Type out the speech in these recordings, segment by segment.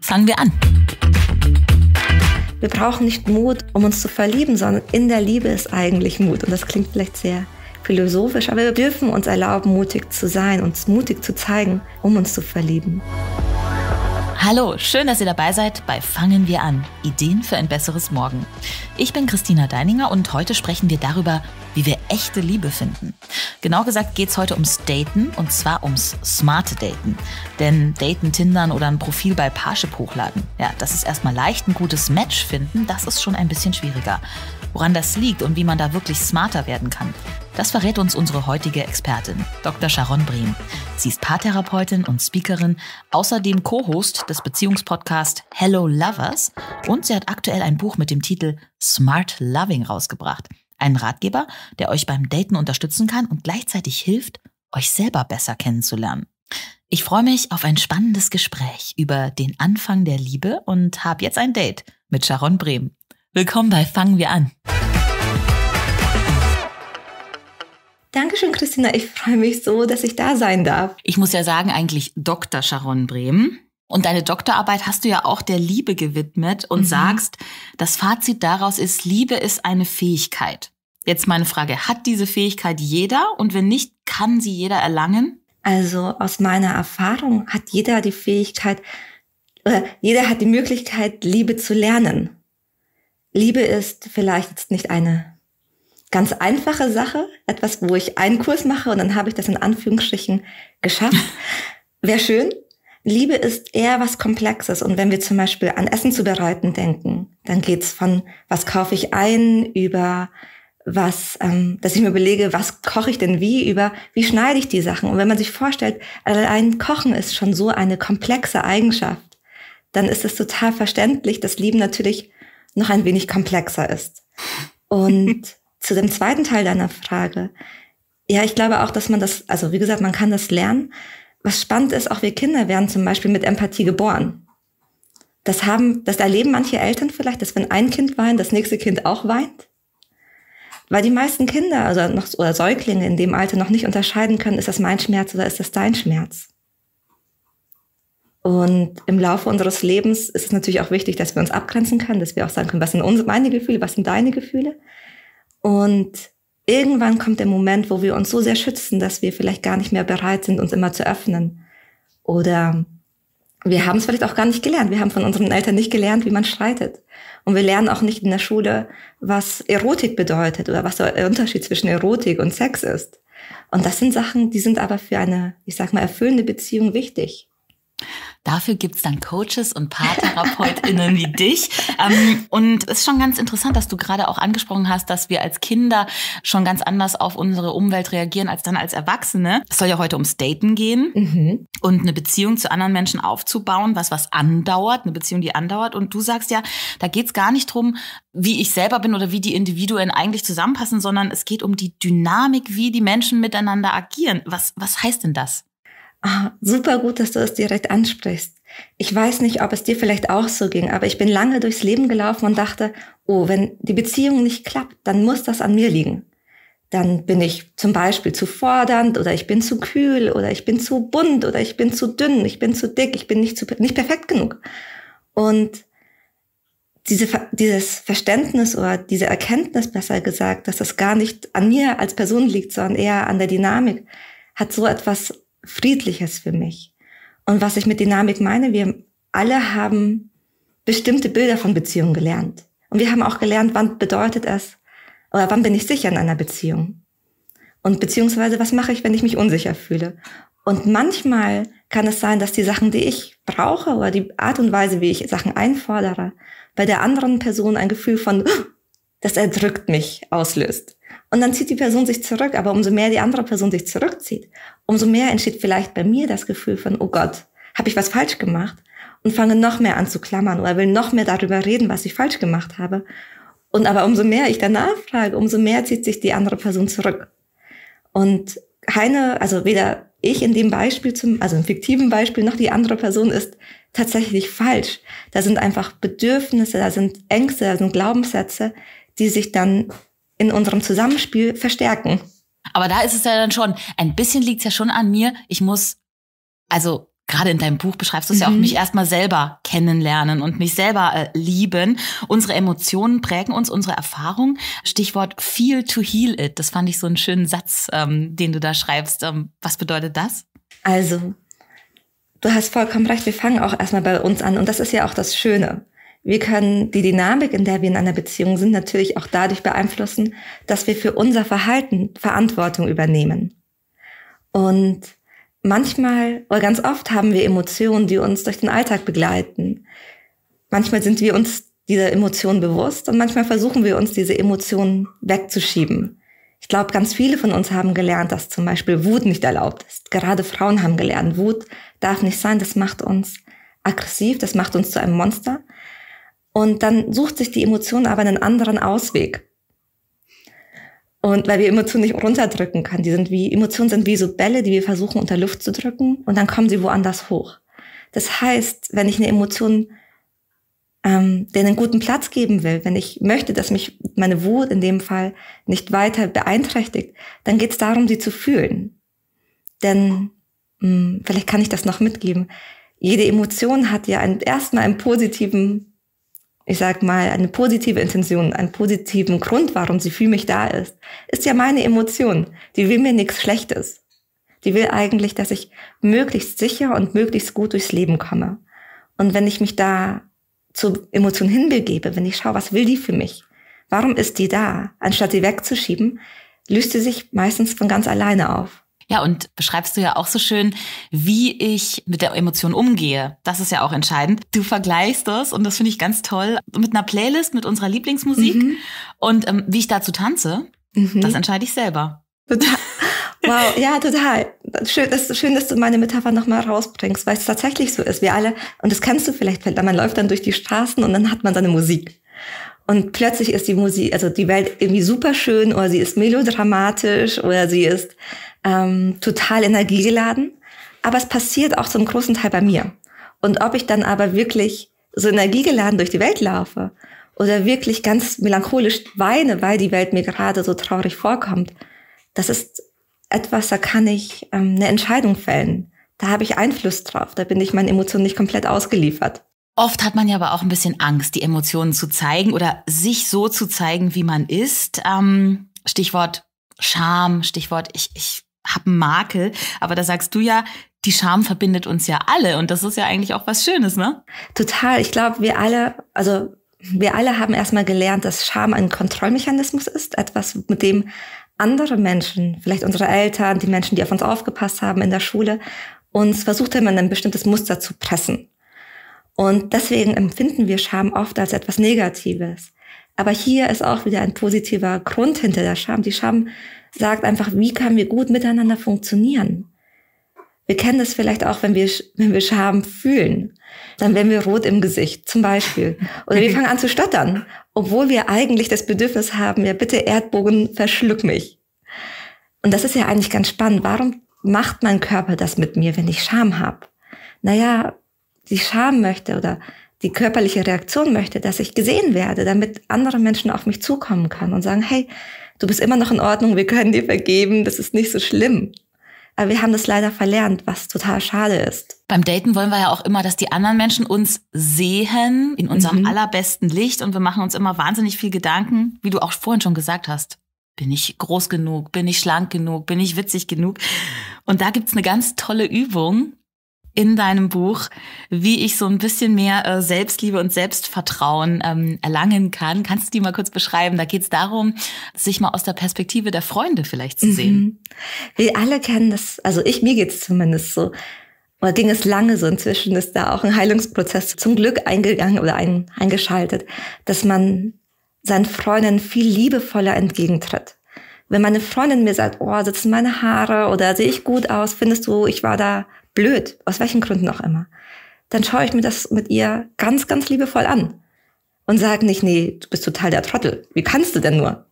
Fangen wir an. Wir brauchen nicht Mut, um uns zu verlieben, sondern in der Liebe ist eigentlich Mut. Und das klingt vielleicht sehr philosophisch, aber wir dürfen uns erlauben, mutig zu sein, uns mutig zu zeigen, um uns zu verlieben. Hallo, schön, dass ihr dabei seid bei Fangen wir an. Ideen für ein besseres Morgen. Ich bin Christina Deininger und heute sprechen wir darüber, wie wir echte Liebe finden. Genau gesagt geht's heute ums Daten und zwar ums smarte Daten. Denn Daten, Tindern oder ein Profil bei Parship hochladen, ja, das ist erstmal leicht, ein gutes Match finden, das ist schon ein bisschen schwieriger. Woran das liegt und wie man da wirklich smarter werden kann, das verrät uns unsere heutige Expertin, Dr. Sharon Brehm. Sie ist Paartherapeutin und Speakerin, außerdem Co-Host des Beziehungspodcasts Hello, Lovers. Und sie hat aktuell ein Buch mit dem Titel Smart Loving rausgebracht. Einen Ratgeber, der euch beim Daten unterstützen kann und gleichzeitig hilft, euch selber besser kennenzulernen. Ich freue mich auf ein spannendes Gespräch über den Anfang der Liebe und habe jetzt ein Date mit Sharon Brehm. Willkommen bei Fangen wir an. Dankeschön, Christina. Ich freue mich so, dass ich da sein darf. Ich muss ja sagen, eigentlich Dr. Sharon Brehm. Und deine Doktorarbeit hast du ja auch der Liebe gewidmet und sagst, das Fazit daraus ist, Liebe ist eine Fähigkeit. Jetzt meine Frage, hat diese Fähigkeit jeder? Und wenn nicht, kann sie jeder erlangen? Also aus meiner Erfahrung hat jeder die Fähigkeit, oder jeder hat die Möglichkeit, Liebe zu lernen. Liebe ist vielleicht jetzt nicht eine ganz einfache Sache, etwas, wo ich einen Kurs mache und dann habe ich das in Anführungsstrichen geschafft. Wäre schön. Liebe ist eher was Komplexes und wenn wir zum Beispiel an Essen zubereiten denken, dann geht's von was kaufe ich ein, über was, dass ich mir überlege, was koche ich denn wie, über wie schneide ich die Sachen. Und wenn man sich vorstellt, allein Kochen ist schon so eine komplexe Eigenschaft, dann ist es total verständlich, dass Liebe natürlich noch ein wenig komplexer ist. Und zu dem zweiten Teil deiner Frage. Ja, ich glaube auch, dass man das, also wie gesagt, man kann das lernen. Was spannend ist, auch wir Kinder werden zum Beispiel mit Empathie geboren. Das erleben manche Eltern vielleicht, dass wenn ein Kind weint, das nächste Kind auch weint. Weil die meisten Kinder oder Säuglinge in dem Alter noch nicht unterscheiden können, ist das mein Schmerz oder ist das dein Schmerz? Und im Laufe unseres Lebens ist es natürlich auch wichtig, dass wir uns abgrenzen können, dass wir auch sagen können, was sind meine Gefühle, was sind deine Gefühle. Und irgendwann kommt der Moment, wo wir uns so sehr schützen, dass wir vielleicht gar nicht mehr bereit sind, uns immer zu öffnen. Oder wir haben es vielleicht auch gar nicht gelernt. Wir haben von unseren Eltern nicht gelernt, wie man streitet. Und wir lernen auch nicht in der Schule, was Erotik bedeutet oder was der Unterschied zwischen Erotik und Sex ist. Und das sind Sachen, die sind aber für eine, ich sag mal, erfüllende Beziehung wichtig. Dafür gibt es dann Coaches und PaartherapeutInnen wie dich. Und es ist schon ganz interessant, dass du gerade auch angesprochen hast, dass wir als Kinder schon ganz anders auf unsere Umwelt reagieren als dann als Erwachsene. Es soll ja heute ums Daten gehen und eine Beziehung zu anderen Menschen aufzubauen, was andauert, eine Beziehung, die andauert. Und du sagst ja, da geht es gar nicht drum, wie ich selber bin oder wie die Individuen eigentlich zusammenpassen, sondern es geht um die Dynamik, wie die Menschen miteinander agieren. Was heißt denn das? Ah, super gut, dass du es direkt ansprichst. Ich weiß nicht, ob es dir vielleicht auch so ging, aber ich bin lange durchs Leben gelaufen und dachte, oh, wenn die Beziehung nicht klappt, dann muss das an mir liegen. Dann bin ich zum Beispiel zu fordernd oder ich bin zu kühl oder ich bin zu bunt oder ich bin zu dünn, ich bin zu dick, ich bin nicht perfekt genug. Und dieses Verständnis oder diese Erkenntnis, besser gesagt, dass das gar nicht an mir als Person liegt, sondern eher an der Dynamik, hat so etwas Friedliches für mich. Und was ich mit Dynamik meine, wir alle haben bestimmte Bilder von Beziehungen gelernt. Und wir haben auch gelernt, wann bedeutet es, oder wann bin ich sicher in einer Beziehung? Und beziehungsweise, was mache ich, wenn ich mich unsicher fühle? Und manchmal kann es sein, dass die Sachen, die ich brauche, oder die Art und Weise, wie ich Sachen einfordere, bei der anderen Person ein Gefühl von, das erdrückt mich, auslöst. Und dann zieht die Person sich zurück, aber umso mehr die andere Person sich zurückzieht, umso mehr entsteht vielleicht bei mir das Gefühl von, oh Gott, habe ich was falsch gemacht? Und fange noch mehr an zu klammern oder will noch mehr darüber reden, was ich falsch gemacht habe. Und aber umso mehr ich danach frage, umso mehr zieht sich die andere Person zurück. Und weder ich in dem Beispiel, also im fiktiven Beispiel, noch die andere Person ist tatsächlich falsch. Da sind einfach Bedürfnisse, da sind Ängste, da sind Glaubenssätze, die sich dann in unserem Zusammenspiel verstärken. Aber da ist es ja dann schon, ein bisschen liegt es ja schon an mir. Ich muss, also gerade in deinem Buch beschreibst du es ja auch, mich erstmal selber kennenlernen und mich selber lieben. Unsere Emotionen prägen uns, unsere Erfahrung. Stichwort feel to heal it. Das fand ich so einen schönen Satz, den du da schreibst. Was bedeutet das? Also, du hast vollkommen recht, wir fangen auch erstmal bei uns an. Und das ist ja auch das Schöne. Wir können die Dynamik, in der wir in einer Beziehung sind, natürlich auch dadurch beeinflussen, dass wir für unser Verhalten Verantwortung übernehmen. Und manchmal oder ganz oft haben wir Emotionen, die uns durch den Alltag begleiten. Manchmal sind wir uns dieser Emotionen bewusst und manchmal versuchen wir uns, diese Emotionen wegzuschieben. Ich glaube, ganz viele von uns haben gelernt, dass zum Beispiel Wut nicht erlaubt ist. Gerade Frauen haben gelernt, Wut darf nicht sein, das macht uns aggressiv, das macht uns zu einem Monster. Und dann sucht sich die Emotion aber einen anderen Ausweg. Und weil wir Emotionen nicht runterdrücken können, Emotionen sind wie so Bälle, die wir versuchen unter Luft zu drücken und dann kommen sie woanders hoch. Das heißt, wenn ich eine Emotion, der einen guten Platz geben will, wenn ich möchte, dass mich meine Wut in dem Fall nicht weiter beeinträchtigt, dann geht es darum, sie zu fühlen. Denn, vielleicht kann ich das noch mitgeben, jede Emotion hat ja erstmal einen positiven, ich sag mal, eine positive Intention, einen positiven Grund, warum sie für mich da ist, ist ja meine Emotion. Die will mir nichts Schlechtes. Die will eigentlich, dass ich möglichst sicher und möglichst gut durchs Leben komme. Und wenn ich mich da zur Emotion hinbegebe, wenn ich schaue, was will die für mich? Warum ist die da? Anstatt sie wegzuschieben, löst sie sich meistens von ganz alleine auf. Ja, und beschreibst du ja auch so schön, wie ich mit der Emotion umgehe. Das ist ja auch entscheidend. Du vergleichst das, und das finde ich ganz toll, mit einer Playlist, mit unserer Lieblingsmusik. Und wie ich dazu tanze, das entscheide ich selber. Total. Wow, ja, total. Schön, dass du meine Metapher nochmal rausbringst, weil es tatsächlich so ist. Wir alle, und das kennst du vielleicht, man läuft dann durch die Straßen und dann hat man seine Musik. Und plötzlich ist die Musik, also die Welt irgendwie super schön oder sie ist melodramatisch oder sie ist total energiegeladen. Aber es passiert auch zum großen Teil bei mir. Und ob ich dann aber wirklich so energiegeladen durch die Welt laufe oder wirklich ganz melancholisch weine, weil die Welt mir gerade so traurig vorkommt, das ist etwas, da kann ich eine Entscheidung fällen. Da habe ich Einfluss drauf, da bin ich meinen Emotionen nicht komplett ausgeliefert. Oft hat man ja aber auch ein bisschen Angst, die Emotionen zu zeigen oder sich so zu zeigen, wie man ist. Stichwort Scham, Stichwort ich habe einen Makel. Aber da sagst du ja, die Scham verbindet uns ja alle. Und das ist ja eigentlich auch was Schönes, ne? Total. Ich glaube, wir alle haben erstmal gelernt, dass Scham ein Kontrollmechanismus ist. Etwas, mit dem andere Menschen, vielleicht unsere Eltern, die Menschen, die auf uns aufgepasst haben in der Schule, uns versucht haben, in ein bestimmtes Muster zu pressen. Und deswegen empfinden wir Scham oft als etwas Negatives. Aber hier ist auch wieder ein positiver Grund hinter der Scham. Die Scham sagt einfach, wie können wir gut miteinander funktionieren? Wir kennen das vielleicht auch, wenn wir Scham fühlen. Dann werden wir rot im Gesicht, zum Beispiel. Oder wir fangen an zu stottern, obwohl wir eigentlich das Bedürfnis haben, ja bitte Erdbogen, verschluck mich. Und das ist ja eigentlich ganz spannend. Warum macht mein Körper das mit mir, wenn ich Scham habe? Naja, die Scham möchte oder die körperliche Reaktion möchte, dass ich gesehen werde, damit andere Menschen auf mich zukommen können und sagen, hey, du bist immer noch in Ordnung, wir können dir vergeben, das ist nicht so schlimm. Aber wir haben das leider verlernt, was total schade ist. Beim Daten wollen wir ja auch immer, dass die anderen Menschen uns sehen in unserem allerbesten Licht und wir machen uns immer wahnsinnig viel Gedanken, wie du auch vorhin schon gesagt hast. Bin ich groß genug? Bin ich schlank genug? Bin ich witzig genug? Und da gibt's eine ganz tolle Übung in deinem Buch, wie ich so ein bisschen mehr Selbstliebe und Selbstvertrauen erlangen kann. Kannst du die mal kurz beschreiben? Da geht es darum, sich mal aus der Perspektive der Freunde vielleicht zu sehen. Wir alle kennen das, also mir geht es zumindest so, oder ging es lange so, inzwischen ist da auch ein Heilungsprozess zum Glück eingegangen oder eingeschaltet, dass man seinen Freunden viel liebevoller entgegentritt. Wenn meine Freundin mir sagt, oh, sitzen meine Haare oder sehe ich gut aus, findest du, ich war da blöd, aus welchen Gründen auch immer, dann schaue ich mir das mit ihr ganz, ganz liebevoll an und sage nicht, nee, du bist total der Trottel, wie kannst du denn nur?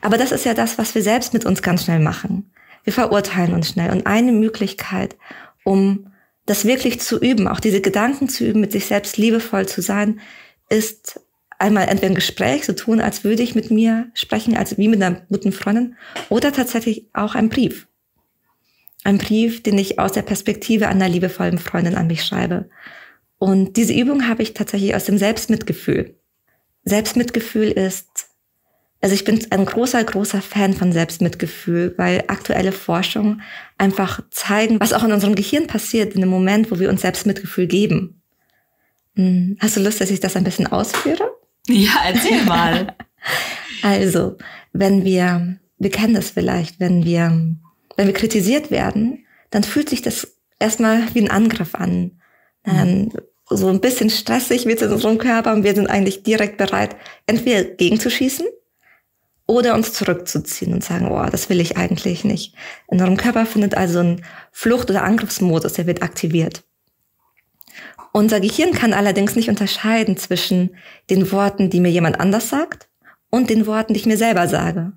Aber das ist ja das, was wir selbst mit uns ganz schnell machen. Wir verurteilen uns schnell. Und eine Möglichkeit, um das wirklich zu üben, auch diese Gedanken zu üben, mit sich selbst liebevoll zu sein, ist einmal entweder ein Gespräch, so tun, als würde ich mit mir sprechen, als wie mit einer guten Freundin, oder tatsächlich auch ein Brief. Ein Brief, den ich aus der Perspektive einer liebevollen Freundin an mich schreibe. Und diese Übung habe ich tatsächlich aus dem Selbstmitgefühl. Selbstmitgefühl ist, also ich bin ein großer, großer Fan von Selbstmitgefühl, weil aktuelle Forschung einfach zeigen, was auch in unserem Gehirn passiert in dem Moment, wo wir uns Selbstmitgefühl geben. Hast du Lust, dass ich das ein bisschen ausführe? Ja, erzähl mal. Also, wir kennen das vielleicht, wenn wir kritisiert werden, dann fühlt sich das erstmal wie ein Angriff an. So ein bisschen stressig wird es in unserem Körper und wir sind eigentlich direkt bereit, entweder gegenzuschießen oder uns zurückzuziehen und sagen, oh, das will ich eigentlich nicht. In unserem Körper findet also ein Flucht- oder Angriffsmodus, der wird aktiviert. Unser Gehirn kann allerdings nicht unterscheiden zwischen den Worten, die mir jemand anders sagt und den Worten, die ich mir selber sage.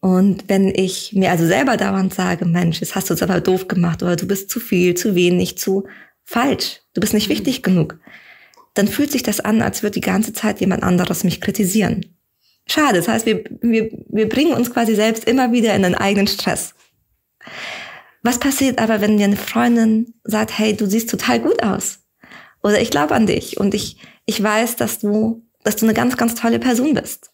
Und wenn ich mir also selber dauernd sage, Mensch, das hast du jetzt aber doof gemacht oder du bist zu viel, zu wenig, zu falsch, du bist nicht wichtig genug, dann fühlt sich das an, als würde die ganze Zeit jemand anderes mich kritisieren. Schade, das heißt, wir bringen uns quasi selbst immer wieder in den eigenen Stress. Was passiert aber, wenn dir eine Freundin sagt, hey, du siehst total gut aus oder ich glaube an dich und ich weiß, dass du eine ganz, ganz tolle Person bist.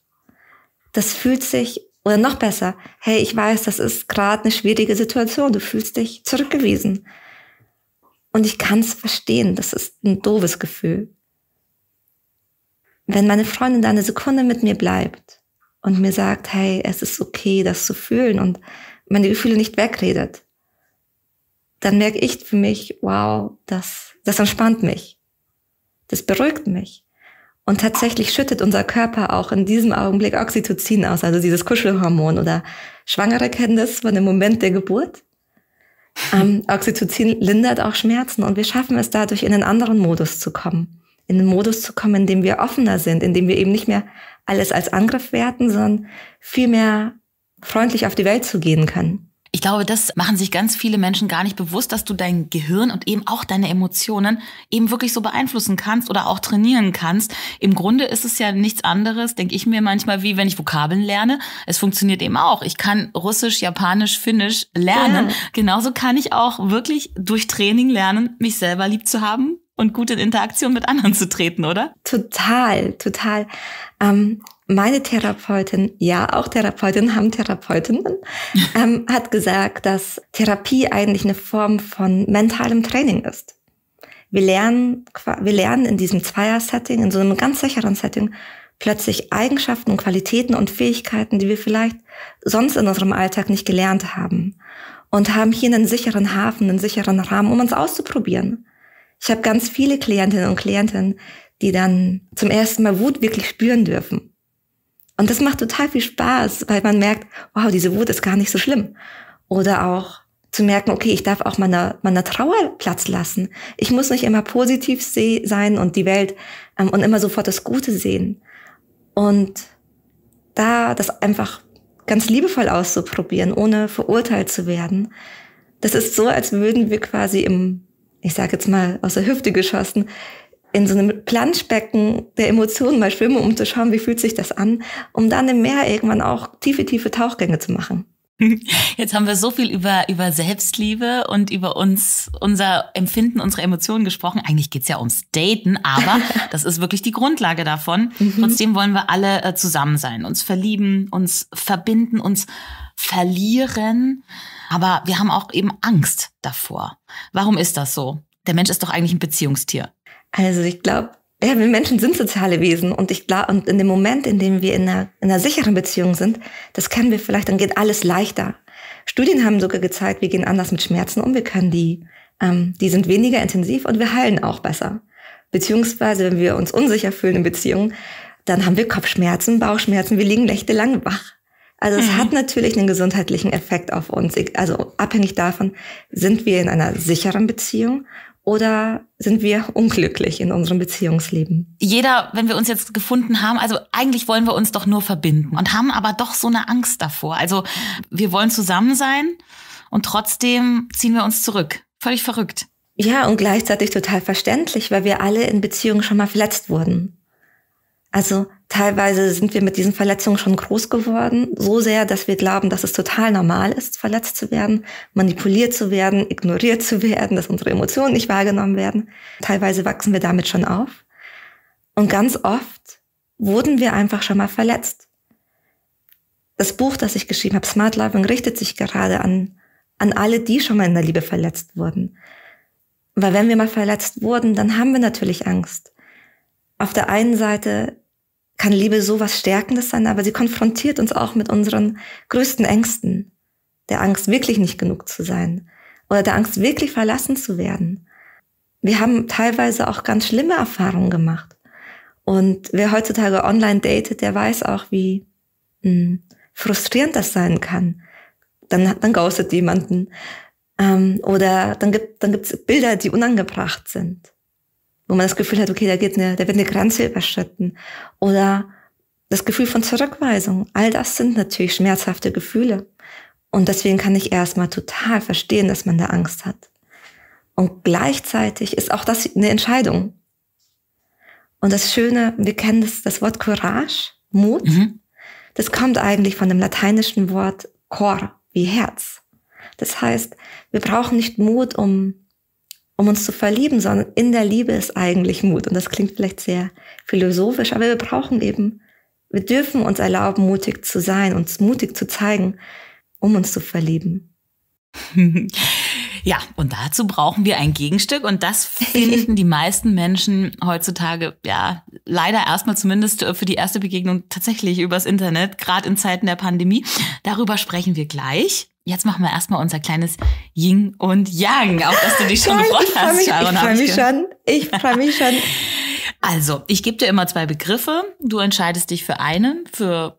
Das fühlt sich, oder noch besser, hey, ich weiß, das ist gerade eine schwierige Situation, du fühlst dich zurückgewiesen. Und ich kann es verstehen, das ist ein doofes Gefühl. Wenn meine Freundin da eine Sekunde mit mir bleibt und mir sagt, hey, es ist okay, das zu fühlen und meine Gefühle nicht wegredet, dann merke ich für mich, wow, das entspannt mich, das beruhigt mich. Und tatsächlich schüttet unser Körper auch in diesem Augenblick Oxytocin aus, also dieses Kuschelhormon, oder Schwangere kennen das von dem Moment der Geburt. Oxytocin lindert auch Schmerzen und wir schaffen es dadurch, in einen anderen Modus zu kommen. In den Modus zu kommen, in dem wir offener sind, in dem wir eben nicht mehr alles als Angriff werten, sondern viel mehr freundlich auf die Welt zu gehen können. Ich glaube, das machen sich ganz viele Menschen gar nicht bewusst, dass du dein Gehirn und eben auch deine Emotionen eben wirklich so beeinflussen kannst oder auch trainieren kannst. Im Grunde ist es ja nichts anderes, denke ich mir manchmal, wie wenn ich Vokabeln lerne. Es funktioniert eben auch. Ich kann Russisch, Japanisch, Finnisch lernen. Ja. Genauso kann ich auch wirklich durch Training lernen, mich selber lieb zu haben und gut in Interaktion mit anderen zu treten, oder? Total, total. Meine Therapeutin, ja, auch Therapeutinnen haben Therapeutinnen, hat gesagt, dass Therapie eigentlich eine Form von mentalem Training ist. Wir lernen in diesem Zweier-Setting, in so einem ganz sicheren Setting, plötzlich Eigenschaften und Qualitäten und Fähigkeiten, die wir vielleicht sonst in unserem Alltag nicht gelernt haben. Und haben hier einen sicheren Hafen, einen sicheren Rahmen, um uns auszuprobieren. Ich habe ganz viele Klientinnen und Klienten, die dann zum ersten Mal Wut wirklich spüren dürfen. Und das macht total viel Spaß, weil man merkt, wow, diese Wut ist gar nicht so schlimm. Oder auch zu merken, okay, ich darf auch meiner Trauer Platz lassen. Ich muss nicht immer positiv sein und die Welt und immer sofort das Gute sehen. Und da das einfach ganz liebevoll auszuprobieren, ohne verurteilt zu werden, das ist so, als würden wir quasi ich sage jetzt mal aus der Hüfte geschossen, in so einem Planschbecken der Emotionen mal schwimmen, um zu schauen, wie fühlt sich das an, um dann im Meer irgendwann auch tiefe, tiefe Tauchgänge zu machen. Jetzt haben wir so viel über Selbstliebe und über uns, unser Empfinden, unsere Emotionen gesprochen. Eigentlich geht's ja ums Daten, aber das ist wirklich die Grundlage davon. Trotzdem wollen wir alle zusammen sein, uns verlieben, uns verbinden, uns verlieren. Aber wir haben auch eben Angst davor. Warum ist das so? Der Mensch ist doch eigentlich ein Beziehungstier. Also ich glaube, ja, wir Menschen sind soziale Wesen und und in dem Moment, in dem wir in einer sicheren Beziehung sind, das kennen wir vielleicht, dann geht alles leichter. Studien haben sogar gezeigt, wir gehen anders mit Schmerzen um, wir können die sind weniger intensiv und wir heilen auch besser. Beziehungsweise, wenn wir uns unsicher fühlen in Beziehungen, dann haben wir Kopfschmerzen, Bauchschmerzen, wir liegen nächtelang wach. Also es hat natürlich einen gesundheitlichen Effekt auf uns, also abhängig davon, sind wir in einer sicheren Beziehung oder sind wir unglücklich in unserem Beziehungsleben? Jeder, wenn wir uns jetzt gefunden haben, also eigentlich wollen wir uns doch nur verbinden und haben aber doch so eine Angst davor. Also wir wollen zusammen sein und trotzdem ziehen wir uns zurück. Völlig verrückt. Ja, und gleichzeitig total verständlich, weil wir alle in Beziehungen schon mal verletzt wurden. Also teilweise sind wir mit diesen Verletzungen schon groß geworden, so sehr, dass wir glauben, dass es total normal ist, verletzt zu werden, manipuliert zu werden, ignoriert zu werden, dass unsere Emotionen nicht wahrgenommen werden. Teilweise wachsen wir damit schon auf. Und ganz oft wurden wir einfach schon mal verletzt. Das Buch, das ich geschrieben habe, Smart Loving, richtet sich gerade an alle, die schon mal in der Liebe verletzt wurden. Weil wenn wir mal verletzt wurden, dann haben wir natürlich Angst. Auf der einen Seite kann Liebe so was Stärkendes sein, aber sie konfrontiert uns auch mit unseren größten Ängsten. Der Angst, wirklich nicht genug zu sein. Oder der Angst, wirklich verlassen zu werden. Wir haben teilweise auch ganz schlimme Erfahrungen gemacht. Und wer heutzutage online datet, der weiß auch, wie frustrierend das sein kann. Dann ghostet jemanden. Oder dann gibt's Bilder, die unangebracht sind, wo man das Gefühl hat, okay, da wird eine Grenze überschritten. Oder das Gefühl von Zurückweisung. All das sind natürlich schmerzhafte Gefühle. Und deswegen kann ich erstmal total verstehen, dass man da Angst hat. Und gleichzeitig ist auch das eine Entscheidung. Und das Schöne, wir kennen das Wort Courage, Mut. Mhm. Das kommt eigentlich von dem lateinischen Wort cor, wie Herz. Das heißt, wir brauchen nicht Mut, um uns zu verlieben, sondern in der Liebe ist eigentlich Mut. Und das klingt vielleicht sehr philosophisch, aber wir dürfen uns erlauben, mutig zu sein, uns mutig zu zeigen, um uns zu verlieben. Ja, und dazu brauchen wir ein Gegenstück. Und das finden die meisten Menschen heutzutage, ja, leider erstmal zumindest für die erste Begegnung tatsächlich übers Internet, gerade in Zeiten der Pandemie. Darüber sprechen wir gleich. Jetzt machen wir erstmal unser kleines Yin und Yang, auf das du dich schon gefreut hast, Sharon. Ich freue mich schon. Also, ich gebe dir immer zwei Begriffe. Du entscheidest dich für einen, für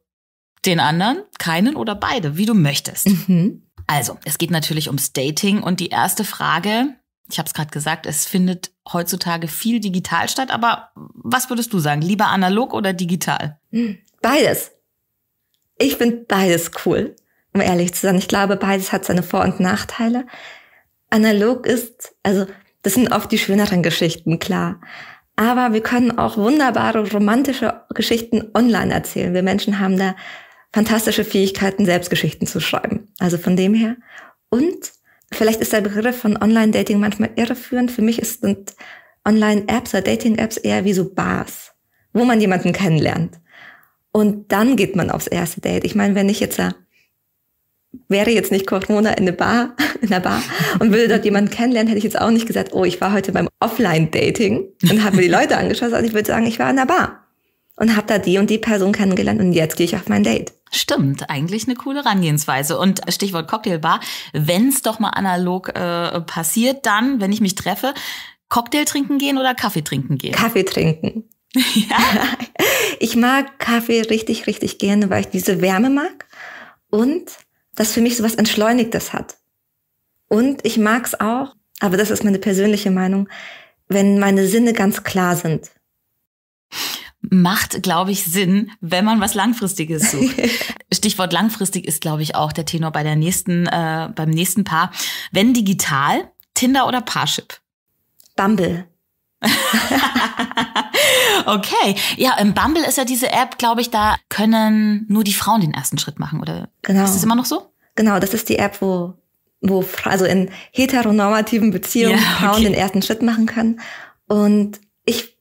den anderen, keinen oder beide, wie du möchtest. Mhm. Also, es geht natürlich ums Dating. Und die erste Frage, ich habe es gerade gesagt, es findet heutzutage viel digital statt. Aber was würdest du sagen, lieber analog oder digital? Beides. Ich finde beides cool. Um ehrlich zu sein, ich glaube, beides hat seine Vor- und Nachteile. Analog ist, also das sind oft die schöneren Geschichten, klar. Aber wir können auch wunderbare romantische Geschichten online erzählen. Wir Menschen haben da fantastische Fähigkeiten, selbst Geschichten zu schreiben. Also von dem her. Und vielleicht ist der Begriff von Online-Dating manchmal irreführend. Für mich sind Online-Apps oder Dating-Apps eher wie so Bars, wo man jemanden kennenlernt. Und dann geht man aufs erste Date. Ich meine, wäre jetzt nicht Corona in einer Bar und würde dort jemanden kennenlernen, hätte ich jetzt auch nicht gesagt, oh, ich war heute beim Offline-Dating und habe mir die Leute angeschaut. Also ich würde sagen, ich war in einer Bar und habe da die und die Person kennengelernt und jetzt gehe ich auf mein Date. Stimmt, eigentlich eine coole Herangehensweise. Und Stichwort Cocktailbar, wenn es doch mal analog passiert, dann, wenn ich mich treffe, Cocktail trinken gehen oder Kaffee trinken gehen? Kaffee trinken. Ja. Ich mag Kaffee richtig, richtig gerne, weil ich diese Wärme mag und das für mich so was Entschleunigtes hat. Und ich mag es auch, aber das ist meine persönliche Meinung, wenn meine Sinne ganz klar sind. Macht, glaube ich, Sinn, wenn man was Langfristiges sucht. Stichwort langfristig ist, glaube ich, auch der Tenor bei der beim nächsten Paar. Wenn digital, Tinder oder Parship? Bumble. Okay. Ja, im Bumble ist ja diese App, glaube ich, da können nur die Frauen den ersten Schritt machen, oder? Genau. Ist das immer noch so? Genau, das ist die App, wo also in heteronormativen Beziehungen Frauen den ersten Schritt machen können. Und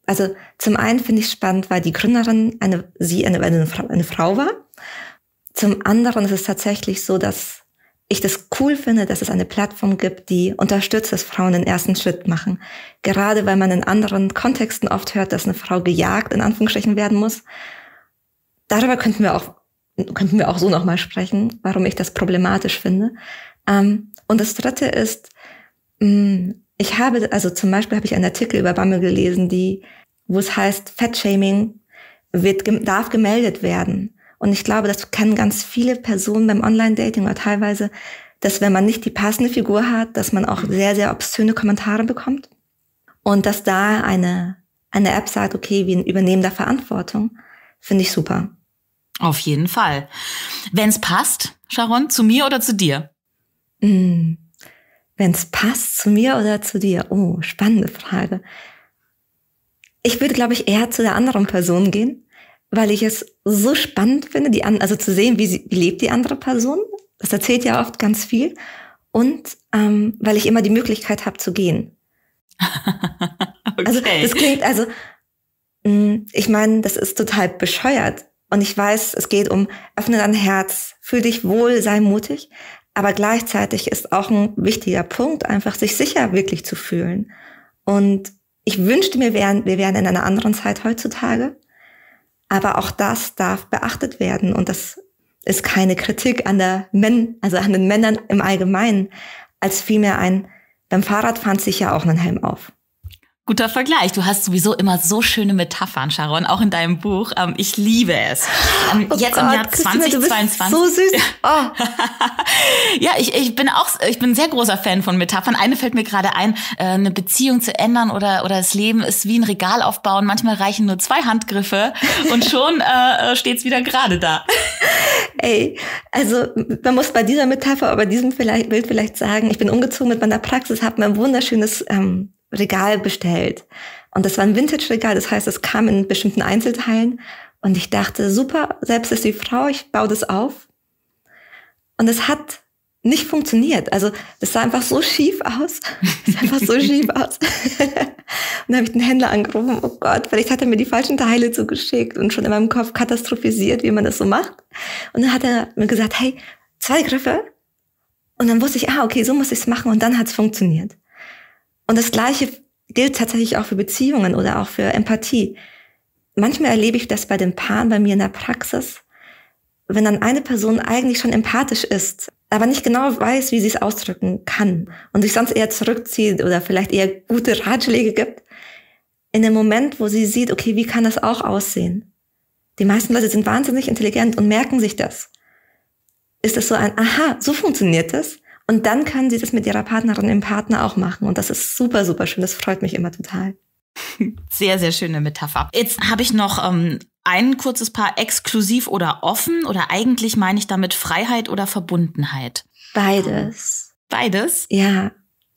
also zum einen finde ich spannend, weil die Gründerin eine Frau war. Zum anderen ist es tatsächlich so, dass ich das cool finde, dass es eine Plattform gibt, die unterstützt, dass Frauen den ersten Schritt machen. Gerade weil man in anderen Kontexten oft hört, dass eine Frau gejagt, in Anführungsstrichen, werden muss. Darüber könnten wir auch so nochmal sprechen, warum ich das problematisch finde. Und das Dritte ist, zum Beispiel habe ich einen Artikel über Bumble gelesen, wo es heißt, Fettshaming darf gemeldet werden. Und ich glaube, das kennen ganz viele Personen beim Online-Dating oder teilweise, dass wenn man nicht die passende Figur hat, dass man auch sehr, sehr obszöne Kommentare bekommt. Und dass da eine App sagt, okay, wir übernehmen da Verantwortung, finde ich super. Auf jeden Fall. Wenn es passt, Sharon, zu mir oder zu dir? Wenn es passt, zu mir oder zu dir? Oh, spannende Frage. Ich würde, glaube ich, eher zu der anderen Person gehen, weil ich es so spannend finde, also zu sehen, wie lebt die andere Person. Das erzählt ja oft ganz viel. Und weil ich immer die Möglichkeit habe zu gehen. Okay. Also das klingt, ich meine, das ist total bescheuert. Und ich weiß, es geht um öffne dein Herz, fühl dich wohl, sei mutig. Aber gleichzeitig ist auch ein wichtiger Punkt, einfach sich sicher wirklich zu fühlen. Und ich wünschte mir, wir wären in einer anderen Zeit heutzutage. Aber auch das darf beachtet werden. Und das ist keine Kritik an den Männern im Allgemeinen, als vielmehr beim Fahrradfahren ziehe ich ja auch einen Helm auf. Guter Vergleich. Du hast sowieso immer so schöne Metaphern, Sharon, auch in deinem Buch. Ich liebe es. Jetzt im Jahr 2022. Christina, du bist so süß. Oh. Ja, ich bin ein sehr großer Fan von Metaphern. Eine fällt mir gerade ein, eine Beziehung zu ändern oder das Leben ist wie ein Regal aufbauen. Manchmal reichen nur 2 Handgriffe und schon steht's wieder gerade da. Ey, also man muss bei dieser Metapher, bei diesem Bild vielleicht sagen, ich bin umgezogen mit meiner Praxis, habe mir ein wunderschönes Regal bestellt. Und das war ein Vintage-Regal, das heißt, es kam in bestimmten Einzelteilen. Und ich dachte, super, selbst ist die Frau, ich baue das auf. Und es hat nicht funktioniert. Also es sah einfach so schief aus. Und dann habe ich den Händler angerufen, oh Gott, vielleicht hat er mir die falschen Teile zugeschickt und schon in meinem Kopf katastrophisiert, wie man das so macht. Und dann hat er mir gesagt, hey, 2 Griffe. Und dann wusste ich, okay, so muss ich es machen. Und dann hat es funktioniert. Und das Gleiche gilt tatsächlich auch für Beziehungen oder auch für Empathie. Manchmal erlebe ich das bei den Paaren bei mir in der Praxis, wenn dann eine Person eigentlich schon empathisch ist, aber nicht genau weiß, wie sie es ausdrücken kann und sich sonst eher zurückzieht oder vielleicht eher gute Ratschläge gibt, in dem Moment, wo sie sieht, okay, wie kann das auch aussehen? Die meisten Leute sind wahnsinnig intelligent und merken sich das. Ist das so so funktioniert das? Und dann können sie das mit ihrer Partnerin, dem Partner auch machen. Und das ist super, super schön. Das freut mich immer total. Sehr, sehr schöne Metapher. Jetzt habe ich noch ein kurzes Paar, exklusiv oder offen. Oder eigentlich meine ich damit Freiheit oder Verbundenheit. Beides. Beides? Ja.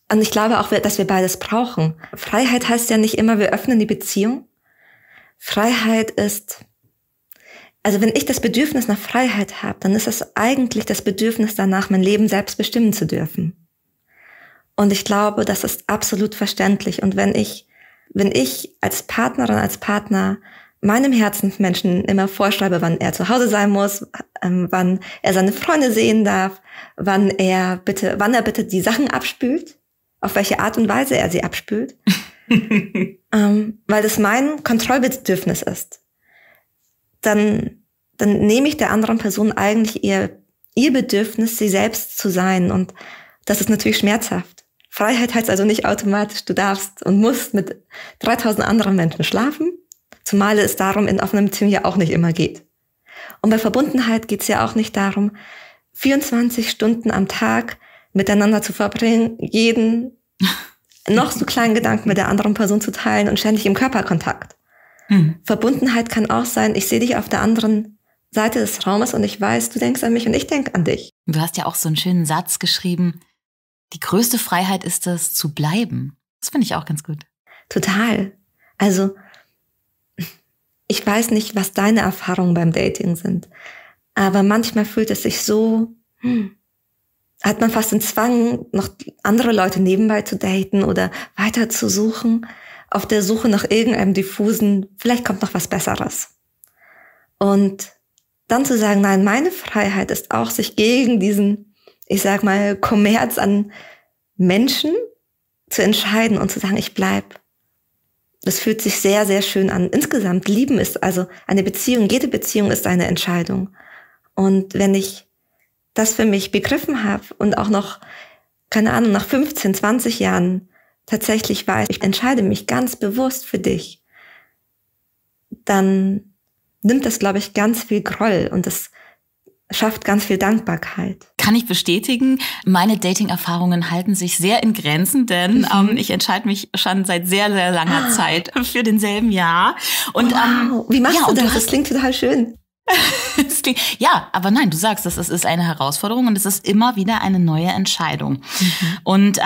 Und ich glaube auch, dass wir beides brauchen. Freiheit heißt ja nicht immer, wir öffnen die Beziehung. Freiheit ist... Also wenn ich das Bedürfnis nach Freiheit habe, dann ist das eigentlich das Bedürfnis danach, mein Leben selbst bestimmen zu dürfen. Und ich glaube, das ist absolut verständlich. Und wenn ich als Partnerin, als Partner meinem Herzensmenschen immer vorschreibe, wann er zu Hause sein muss, wann er seine Freunde sehen darf, wann er bitte die Sachen abspült, auf welche Art und Weise er sie abspült, weil das mein Kontrollbedürfnis ist. Dann nehme ich der anderen Person eigentlich ihr Bedürfnis, sie selbst zu sein. Und das ist natürlich schmerzhaft. Freiheit heißt also nicht automatisch, du darfst und musst mit 3000 anderen Menschen schlafen, zumal es darum in offenem Zimmer ja auch nicht immer geht. Und bei Verbundenheit geht es ja auch nicht darum, 24 Stunden am Tag miteinander zu verbringen, jeden noch so kleinen Gedanken mit der anderen Person zu teilen und ständig im Körperkontakt. Verbundenheit kann auch sein, ich sehe dich auf der anderen Seite des Raumes und ich weiß, du denkst an mich und ich denke an dich. Du hast ja auch so einen schönen Satz geschrieben, die größte Freiheit ist es, zu bleiben. Das finde ich auch ganz gut. Total. Also ich weiß nicht, was deine Erfahrungen beim Dating sind, aber manchmal fühlt es sich so, hat man fast den Zwang, noch andere Leute nebenbei zu daten oder weiter zu suchen, auf der Suche nach irgendeinem diffusen, vielleicht kommt noch was Besseres. Und dann zu sagen, nein, meine Freiheit ist auch, sich gegen diesen, ich sag mal, Kommerz an Menschen zu entscheiden und zu sagen, ich bleib. Das fühlt sich sehr, sehr schön an. Insgesamt, Lieben ist also eine Beziehung, jede Beziehung ist eine Entscheidung. Und wenn ich das für mich begriffen habe und auch noch, keine Ahnung, nach 15, 20 Jahren tatsächlich weiß, ich entscheide mich ganz bewusst für dich, dann nimmt das, glaube ich, ganz viel Groll und das schafft ganz viel Dankbarkeit. Kann ich bestätigen, meine Dating-Erfahrungen halten sich sehr in Grenzen, denn ich entscheide mich schon seit sehr, sehr langer Zeit für denselben Jahr. Und, wow. Wie machst du das? Das klingt total schön. Ja, aber nein, du sagst, das ist eine Herausforderung und es ist immer wieder eine neue Entscheidung. Und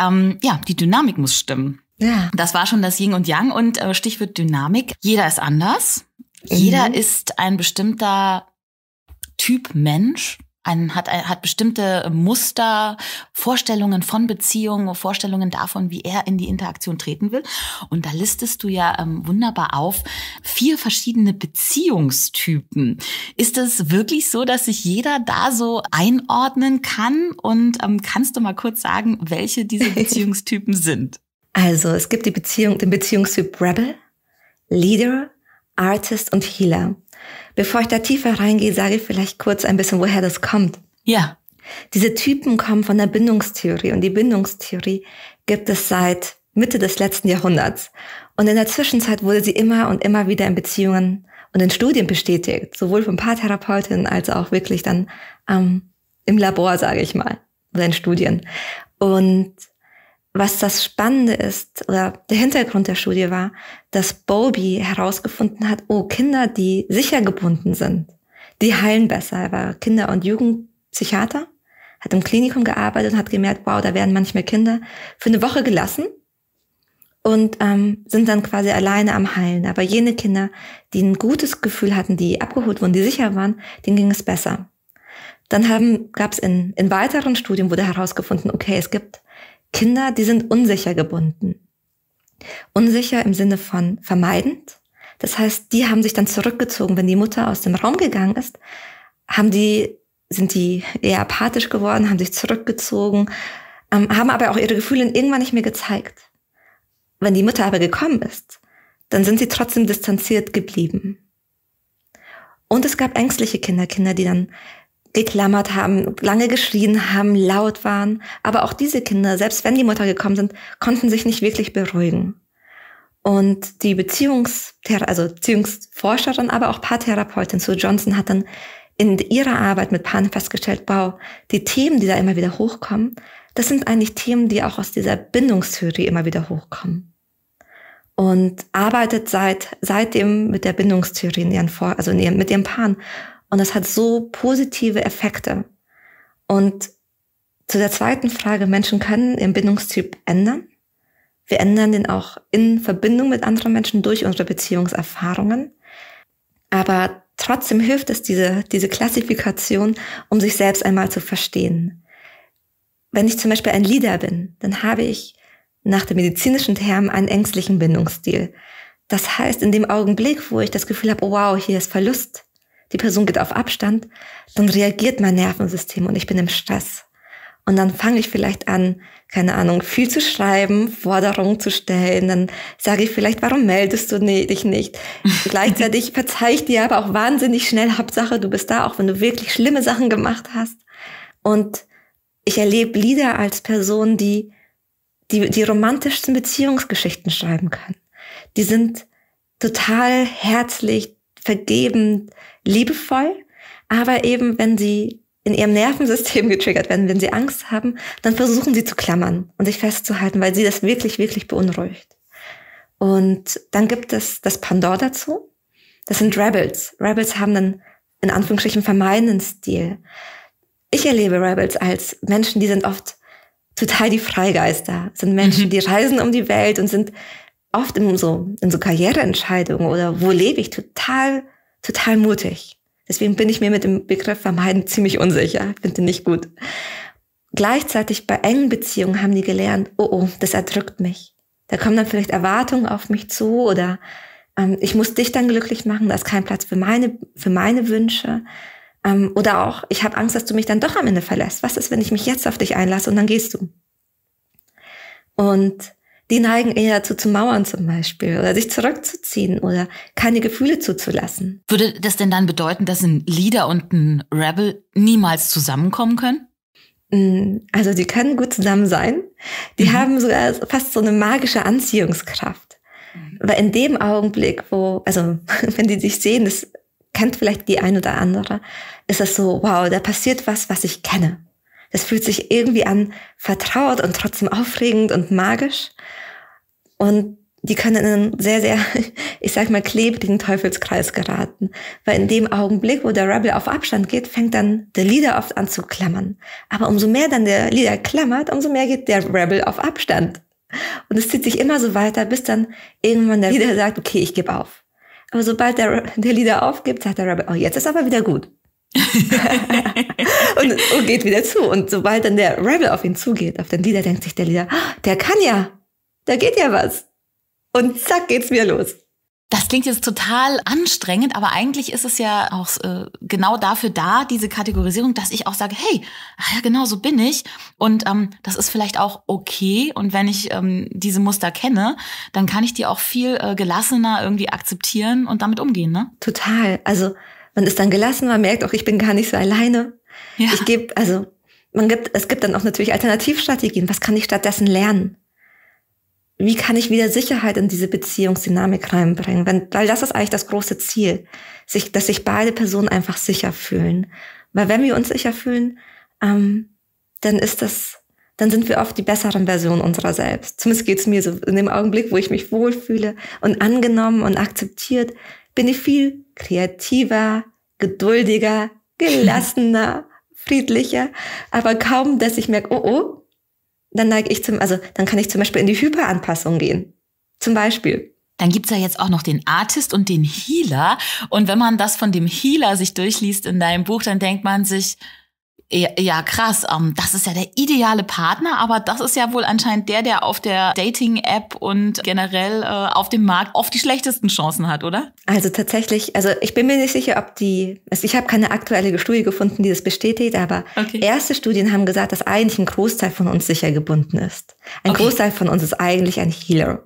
die Dynamik muss stimmen. Ja. Das war schon das Yin und Yang und Stichwort Dynamik. Jeder ist anders. Jeder ist ein bestimmter Typ Mensch. Hat bestimmte Muster, Vorstellungen von Beziehungen, Vorstellungen davon, wie er in die Interaktion treten will. Und da listest du ja wunderbar auf 4 verschiedene Beziehungstypen. Ist es wirklich so, dass sich jeder da so einordnen kann? Und kannst du mal kurz sagen, welche diese Beziehungstypen sind? Also es gibt den Beziehungstyp Rebel, Leader, Artist und Healer. Bevor ich da tiefer reingehe, sage ich vielleicht kurz ein bisschen, woher das kommt. Ja. Diese Typen kommen von der Bindungstheorie und die Bindungstheorie gibt es seit Mitte des letzten Jahrhunderts. Und in der Zwischenzeit wurde sie immer und immer wieder in Beziehungen und in Studien bestätigt, sowohl von Paartherapeutinnen als auch wirklich dann im Labor, sage ich mal, oder in Studien. Und was das Spannende ist, oder der Hintergrund der Studie war, dass Bowlby herausgefunden hat, oh, Kinder, die sicher gebunden sind, die heilen besser. Er war Kinder- und Jugendpsychiater, hat im Klinikum gearbeitet und hat gemerkt, wow, da werden manchmal Kinder für eine Woche gelassen und sind dann quasi alleine am Heilen. Aber jene Kinder, die ein gutes Gefühl hatten, die abgeholt wurden, die sicher waren, denen ging es besser. Dann gab es in weiteren Studien, wurde herausgefunden, okay, es gibt Kinder, die sind unsicher gebunden. Unsicher im Sinne von vermeidend. Das heißt, die haben sich dann zurückgezogen, wenn die Mutter aus dem Raum gegangen ist, sind die eher apathisch geworden, haben sich zurückgezogen, haben aber auch ihre Gefühle irgendwann nicht mehr gezeigt. Wenn die Mutter aber gekommen ist, dann sind sie trotzdem distanziert geblieben. Und es gab ängstliche Kinder, die dann geklammert haben, lange geschrien haben, laut waren. Aber auch diese Kinder, selbst wenn die Mutter gekommen sind, konnten sich nicht wirklich beruhigen. Und die Beziehungsforscherin, aber auch Paartherapeutin Sue Johnson hat dann in ihrer Arbeit mit Paaren festgestellt, wow, die Themen, die da immer wieder hochkommen, das sind eigentlich Themen, die auch aus dieser Bindungstheorie immer wieder hochkommen. Und arbeitet seitdem mit der Bindungstheorie mit ihren Paaren. Und das hat so positive Effekte. Und zu der zweiten Frage, Menschen können ihren Bindungstyp ändern. Wir ändern den auch in Verbindung mit anderen Menschen durch unsere Beziehungserfahrungen. Aber trotzdem hilft es, diese Klassifikation, um sich selbst einmal zu verstehen. Wenn ich zum Beispiel ein Leader bin, dann habe ich nach dem medizinischen Term einen ängstlichen Bindungsstil. Das heißt, in dem Augenblick, wo ich das Gefühl habe, oh wow, hier ist Verlust, die Person geht auf Abstand, dann reagiert mein Nervensystem und ich bin im Stress. Und dann fange ich vielleicht an, keine Ahnung, viel zu schreiben, Forderungen zu stellen. Dann sage ich vielleicht, warum meldest du dich nicht? Gleichzeitig verzeih ich dir aber auch wahnsinnig schnell. Hauptsache, du bist da, auch wenn du wirklich schlimme Sachen gemacht hast. Und ich erlebe Lieder als Personen, die romantischsten Beziehungsgeschichten schreiben können. Die sind total herzlich, vergebend, liebevoll, aber eben, wenn sie in ihrem Nervensystem getriggert werden, wenn sie Angst haben, dann versuchen sie zu klammern und sich festzuhalten, weil sie das wirklich, wirklich beunruhigt. Und dann gibt es das Pendant dazu. Das sind Rebels. Rebels haben dann in Anführungsstrichen vermeidenden Stil. Ich erlebe Rebels als Menschen, die sind oft total die Freigeister, sind Menschen, die reisen um die Welt und sind oft in so Karriereentscheidungen oder wo lebe ich, total mutig. Deswegen bin ich mir mit dem Begriff vermeiden ziemlich unsicher. Ich finde den nicht gut. Gleichzeitig bei engen Beziehungen haben die gelernt, oh, das erdrückt mich. Da kommen dann vielleicht Erwartungen auf mich zu oder ich muss dich dann glücklich machen, da ist kein Platz für meine Wünsche. Oder auch, ich habe Angst, dass du mich dann doch am Ende verlässt. Was ist, wenn ich mich jetzt auf dich einlasse und dann gehst du? Und die neigen eher dazu zu mauern zum Beispiel oder sich zurückzuziehen oder keine Gefühle zuzulassen. Würde das denn dann bedeuten, dass ein Leader und ein Rebel niemals zusammenkommen können? Also die können gut zusammen sein. Die haben sogar fast so eine magische Anziehungskraft. Weil in dem Augenblick, wenn die sich sehen, das kennt vielleicht die ein oder andere, ist das so, wow, da passiert was ich kenne. Es fühlt sich irgendwie an, vertraut und trotzdem aufregend und magisch. Und die können in einen sehr, sehr, ich sag mal, klebrigen Teufelskreis geraten. Weil in dem Augenblick, wo der Rebel auf Abstand geht, fängt dann der Leader oft an zu klammern. Aber umso mehr dann der Leader klammert, umso mehr geht der Rebel auf Abstand. Und es zieht sich immer so weiter, bis dann irgendwann der Leader sagt, okay, ich gebe auf. Aber sobald der Leader aufgibt, sagt der Rabbit, oh, jetzt ist aber wieder gut. und geht wieder zu. Und sobald dann der Rebel auf ihn zugeht, auf den Leader, denkt sich der Leader, oh, der kann ja, da geht ja was. Und zack, geht's wieder los. Das klingt jetzt total anstrengend, aber eigentlich ist es ja auch genau dafür da, diese Kategorisierung, dass ich auch sage, hey, ja genau, so bin ich. Und das ist vielleicht auch okay. Und wenn ich diese Muster kenne, dann kann ich die auch viel gelassener irgendwie akzeptieren und damit umgehen, ne? Total. Also man ist dann gelassen, man merkt auch, ich bin gar nicht so alleine. Ja. Es gibt dann auch natürlich Alternativstrategien. Was kann ich stattdessen lernen? Wie kann ich wieder Sicherheit in diese Beziehungsdynamik reinbringen? Weil das ist eigentlich das große Ziel, dass sich beide Personen einfach sicher fühlen. Weil wenn wir uns sicher fühlen, dann sind wir oft die besseren Versionen unserer selbst. Zumindest geht's mir so. In dem Augenblick, wo ich mich wohlfühle und angenommen und akzeptiert, bin ich viel kreativer, geduldiger, gelassener, friedlicher. Aber kaum, dass ich merke, oh, dann neige ich dann kann ich zum Beispiel in die Hyperanpassung gehen. Zum Beispiel. Dann gibt's ja jetzt auch noch den Artist und den Healer. Und wenn man das von dem Healer sich durchliest in deinem Buch, dann denkt man sich, ja krass, das ist ja der ideale Partner, aber das ist ja wohl anscheinend der auf der Dating-App und generell auf dem Markt oft die schlechtesten Chancen hat, oder? Also tatsächlich, ich bin mir nicht sicher, ich habe keine aktuelle Studie gefunden, die das bestätigt, aber erste Studien haben gesagt, dass eigentlich ein Großteil von uns sicher gebunden ist. Großteil von uns ist eigentlich ein Healer.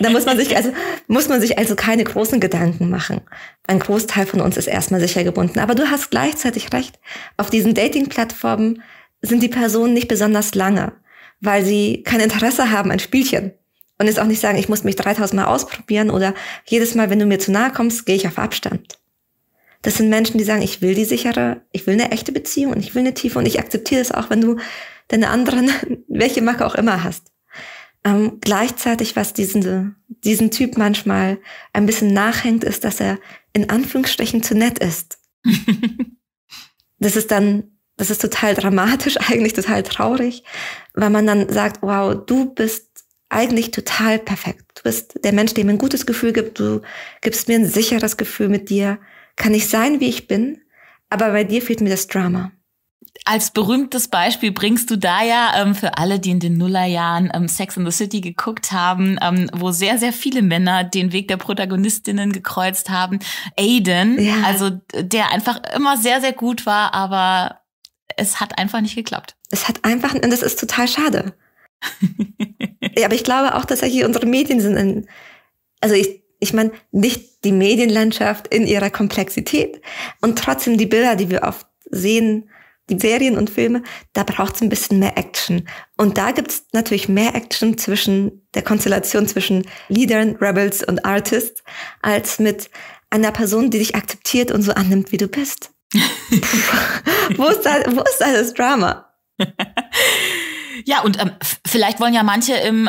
Da muss man sich also keine großen Gedanken machen. Ein Großteil von uns ist erstmal sicher gebunden. Aber du hast gleichzeitig recht. Auf diesen Dating-Plattformen sind die Personen nicht besonders lange, weil sie kein Interesse haben an Spielchen. Und jetzt auch nicht sagen, ich muss mich 3000 Mal ausprobieren oder jedes Mal, wenn du mir zu nahe kommst, gehe ich auf Abstand. Das sind Menschen, die sagen, ich will eine echte Beziehung und ich will eine tiefe und ich akzeptiere es auch, wenn du deine anderen, welche Macke auch immer hast. Gleichzeitig, was diesen Typ manchmal ein bisschen nachhängt, ist, dass er in Anführungsstrichen zu nett ist. Das ist total dramatisch, eigentlich total traurig, weil man dann sagt, wow, du bist eigentlich total perfekt. Du bist der Mensch, der mir ein gutes Gefühl gibt. Du gibst mir ein sicheres Gefühl. Mit dir kann ich sein, wie ich bin, aber bei dir fehlt mir das Drama. Als berühmtes Beispiel bringst du da ja für alle, die in den Nullerjahren Sex in the City geguckt haben, wo sehr, sehr viele Männer den Weg der Protagonistinnen gekreuzt haben. Aiden, ja. Also der einfach immer sehr, sehr gut war, aber es hat einfach nicht geklappt. Und das ist total schade. Ja, aber ich glaube auch tatsächlich, unsere Medien sind ich meine, nicht die Medienlandschaft in ihrer Komplexität und trotzdem die Bilder, die wir oft sehen, die Serien und Filme, da braucht es ein bisschen mehr Action. Und da gibt es natürlich mehr Action zwischen der Konstellation zwischen Leadern, Rebels und Artists, als mit einer Person, die dich akzeptiert und so annimmt, wie du bist. Wo ist da das Drama? Ja, und vielleicht wollen ja manche im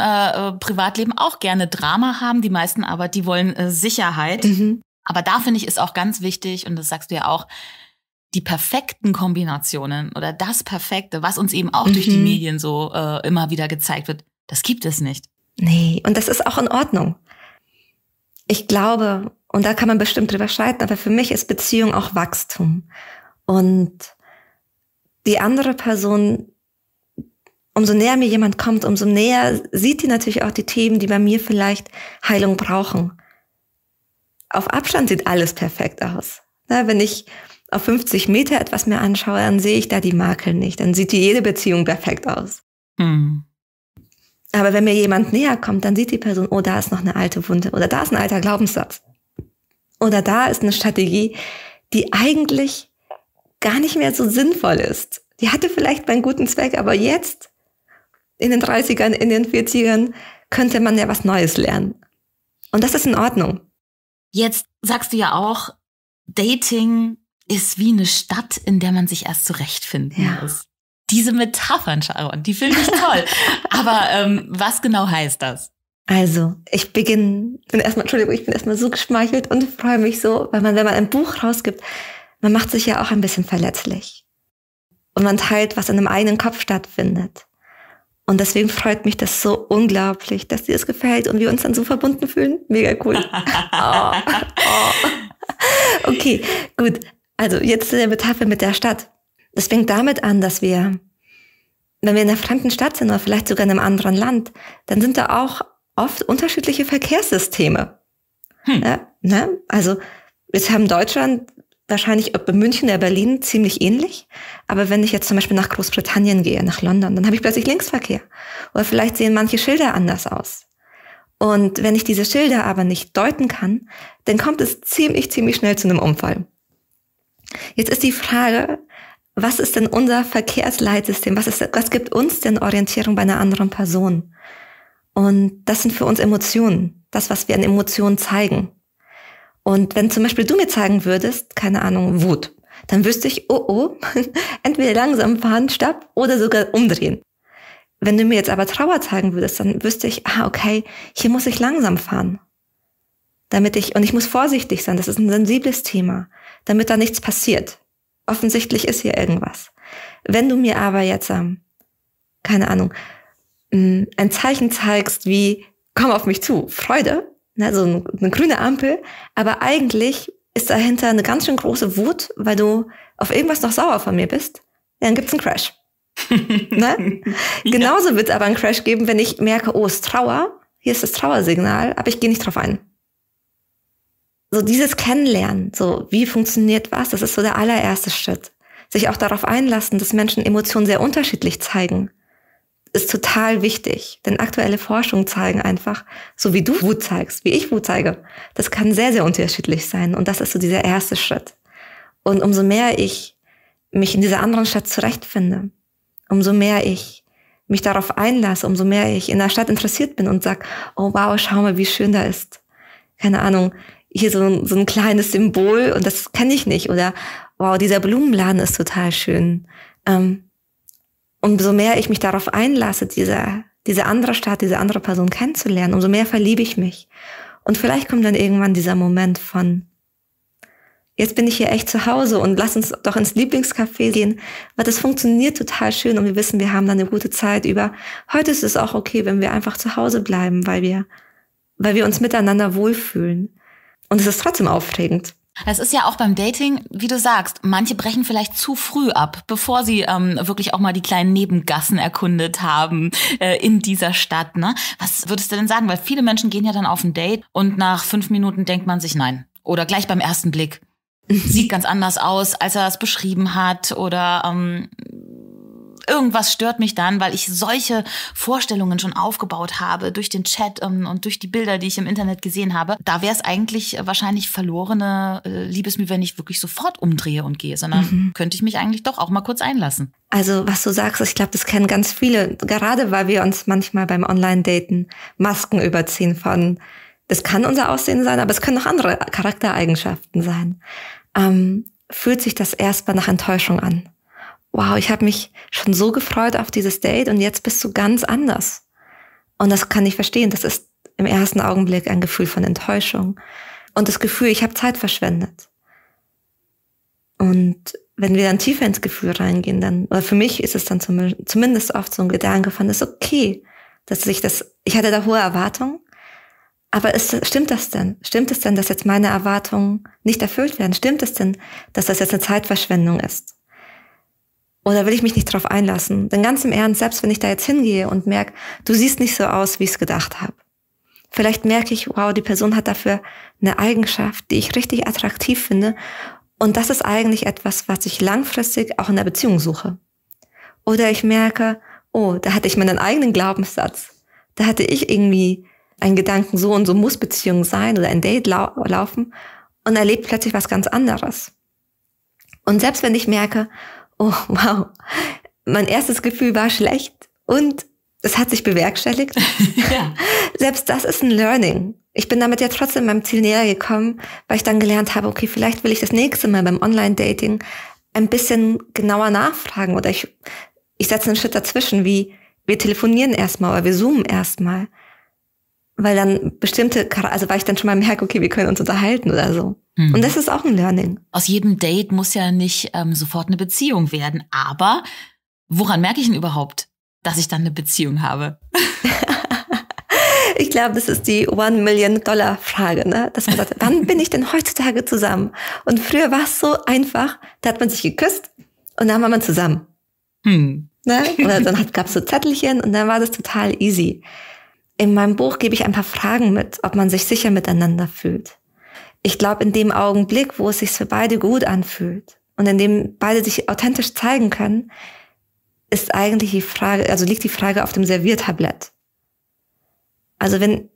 Privatleben auch gerne Drama haben, die meisten aber, die wollen Sicherheit. Mhm. Aber da finde ich, ist auch ganz wichtig, und das sagst du ja auch, die perfekten Kombinationen oder das Perfekte, was uns eben auch durch die Medien so immer wieder gezeigt wird, das gibt es nicht. Nee, und das ist auch in Ordnung. Ich glaube, und da kann man bestimmt drüber streiten, aber für mich ist Beziehung auch Wachstum. Und die andere Person, umso näher mir jemand kommt, umso näher sieht die natürlich auch die Themen, die bei mir vielleicht Heilung brauchen. Auf Abstand sieht alles perfekt aus. Na, wenn ich auf 50 Meter etwas mehr anschaue, dann sehe ich da die Makel nicht. Dann sieht jede Beziehung perfekt aus. Mhm. Aber wenn mir jemand näher kommt, dann sieht die Person, oh, da ist noch eine alte Wunde oder da ist ein alter Glaubenssatz. Oder da ist eine Strategie, die eigentlich gar nicht mehr so sinnvoll ist. Die hatte vielleicht einen guten Zweck, aber jetzt in den 30ern, in den 40ern könnte man ja was Neues lernen. Und das ist in Ordnung. Jetzt sagst du ja auch, Dating ist wie eine Stadt, in der man sich erst zurechtfinden muss. Diese Metaphern, Sharon, die finde ich toll. Aber was genau heißt das? Also, ich bin erstmal so geschmeichelt und freue mich so, weil wenn man ein Buch rausgibt, man macht sich ja auch ein bisschen verletzlich. Und man teilt, was in einem eigenen Kopf stattfindet. Und deswegen freut mich das so unglaublich, dass dir das gefällt und wir uns dann so verbunden fühlen. Mega cool. Oh. Okay, gut. Also jetzt zu der Metapher mit der Stadt. Das fängt damit an, dass wir, wenn wir in einer fremden Stadt sind oder vielleicht sogar in einem anderen Land, dann sind da auch oft unterschiedliche Verkehrssysteme. Ja, ne? Also wir haben Deutschland wahrscheinlich, ob in München oder Berlin, ziemlich ähnlich. Aber wenn ich jetzt zum Beispiel nach Großbritannien gehe, nach London, dann habe ich plötzlich Linksverkehr. Oder vielleicht sehen manche Schilder anders aus. Und wenn ich diese Schilder aber nicht deuten kann, dann kommt es ziemlich schnell zu einem Unfall. Jetzt ist die Frage, was ist denn unser Verkehrsleitsystem? Was gibt uns denn Orientierung bei einer anderen Person? Und das sind für uns Emotionen. Das, was wir an Emotionen zeigen. Und wenn zum Beispiel du mir zeigen würdest, keine Ahnung, Wut, dann wüsste ich, oh, entweder langsam fahren, stopp, oder sogar umdrehen. Wenn du mir jetzt aber Trauer zeigen würdest, dann wüsste ich, okay, hier muss ich langsam fahren. Und ich muss vorsichtig sein, das ist ein sensibles Thema, damit da nichts passiert. Offensichtlich ist hier irgendwas. Wenn du mir aber jetzt, keine Ahnung, ein Zeichen zeigst wie, komm auf mich zu, Freude, so eine grüne Ampel, aber eigentlich ist dahinter eine ganz schön große Wut, weil du auf irgendwas noch sauer von mir bist, dann gibt's einen Crash. Ne? Ja. Genauso wird's aber einen Crash geben, wenn ich merke, oh, es ist Trauer, hier ist das Trauersignal, aber ich gehe nicht drauf ein. So dieses Kennenlernen, so wie funktioniert was, das ist so der allererste Schritt. Sich auch darauf einlassen, dass Menschen Emotionen sehr unterschiedlich zeigen, ist total wichtig. Denn aktuelle Forschungen zeigen einfach, so wie du Wut zeigst, wie ich Wut zeige, das kann sehr unterschiedlich sein. Und das ist so dieser erste Schritt. Und umso mehr ich mich in dieser anderen Stadt zurechtfinde, umso mehr ich mich darauf einlasse, umso mehr ich in der Stadt interessiert bin und sag, oh wow, schau mal, wie schön da ist. Keine Ahnung, hier so ein kleines Symbol und das kenne ich nicht. Oder wow, dieser Blumenladen ist total schön. Umso mehr ich mich darauf einlasse, diese andere Stadt, diese andere Person kennenzulernen, umso mehr verliebe ich mich. Und vielleicht kommt dann irgendwann dieser Moment von, jetzt bin ich hier echt zu Hause und lass uns doch ins Lieblingscafé gehen, weil das funktioniert total schön und wir wissen, wir haben dann eine gute Zeit über. Heute ist es auch okay, wenn wir einfach zu Hause bleiben, weil wir uns miteinander wohlfühlen. Und es ist trotzdem aufregend. Das ist ja auch beim Dating, wie du sagst, manche brechen vielleicht zu früh ab, bevor sie wirklich auch mal die kleinen Nebengassen erkundet haben in dieser Stadt. Ne? Was würdest du denn sagen? Weil viele Menschen gehen ja dann auf ein Date und nach 5 Minuten denkt man sich nein. Oder gleich beim ersten Blick. Sieht ganz anders aus, als er es beschrieben hat. Oder irgendwas stört mich dann, weil ich solche Vorstellungen schon aufgebaut habe durch den Chat und durch die Bilder, die ich im Internet gesehen habe. Da wäre es eigentlich wahrscheinlich verlorene Liebesmühe, wenn ich wirklich sofort umdrehe und gehe, sondern könnte ich mich eigentlich doch auch mal kurz einlassen. Also was du sagst, ich glaube, das kennen ganz viele, gerade weil wir uns manchmal beim Online-Daten Masken überziehen von, das kann unser Aussehen sein, aber es können auch andere Charaktereigenschaften sein. Fühlt sich das erstmal nach Enttäuschung an. Wow, ich habe mich schon so gefreut auf dieses Date und jetzt bist du ganz anders. Und das kann ich verstehen. Das ist im ersten Augenblick ein Gefühl von Enttäuschung. Und das Gefühl, ich habe Zeit verschwendet. Und wenn wir dann tiefer ins Gefühl reingehen, dann, oder für mich ist es dann zumindest oft so ein Gedanke von, ist okay, dass ich hatte da hohe Erwartungen, aber stimmt das denn? Stimmt es denn, dass jetzt meine Erwartungen nicht erfüllt werden? Stimmt es denn, dass das jetzt eine Zeitverschwendung ist? Oder will ich mich nicht drauf einlassen? Denn ganz im Ernst, selbst wenn ich da jetzt hingehe und merke, du siehst nicht so aus, wie ich es gedacht habe. Vielleicht merke ich, wow, die Person hat dafür eine Eigenschaft, die ich richtig attraktiv finde. Und das ist eigentlich etwas, was ich langfristig auch in der Beziehung suche. Oder ich merke, oh, da hatte ich meinen eigenen Glaubenssatz. Da hatte ich irgendwie einen Gedanken, so und so muss Beziehung sein oder ein Date laufen und erlebe plötzlich was ganz anderes. Und selbst wenn ich merke, oh, wow, mein erstes Gefühl war schlecht und es hat sich bewerkstelligt. Ja. Selbst das ist ein Learning. Ich bin damit ja trotzdem meinem Ziel näher gekommen, weil ich dann gelernt habe, okay, vielleicht will ich das nächste Mal beim Online-Dating ein bisschen genauer nachfragen oder ich setze einen Schritt dazwischen, wie wir telefonieren erstmal oder wir zoomen erstmal, weil dann weil ich dann schon mal merke, okay, wir können uns unterhalten oder so. Und das ist auch ein Learning. Aus jedem Date muss ja nicht sofort eine Beziehung werden. Aber woran merke ich denn überhaupt, dass ich dann eine Beziehung habe? Ich glaube, das ist die $1 Million Frage, ne? Dass man sagt, wann bin ich denn heutzutage zusammen? Und früher war es so einfach, da hat man sich geküsst und dann war man zusammen. Ne? Oder dann gab es so Zettelchen und dann war das total easy. In meinem Buch gebe ich ein paar Fragen mit, ob man sich sicher miteinander fühlt. Ich glaube, in dem Augenblick, wo es sich für beide gut anfühlt und in dem beide sich authentisch zeigen können, ist eigentlich die Frage, also liegt die Frage auf dem Serviertablett. Also wenn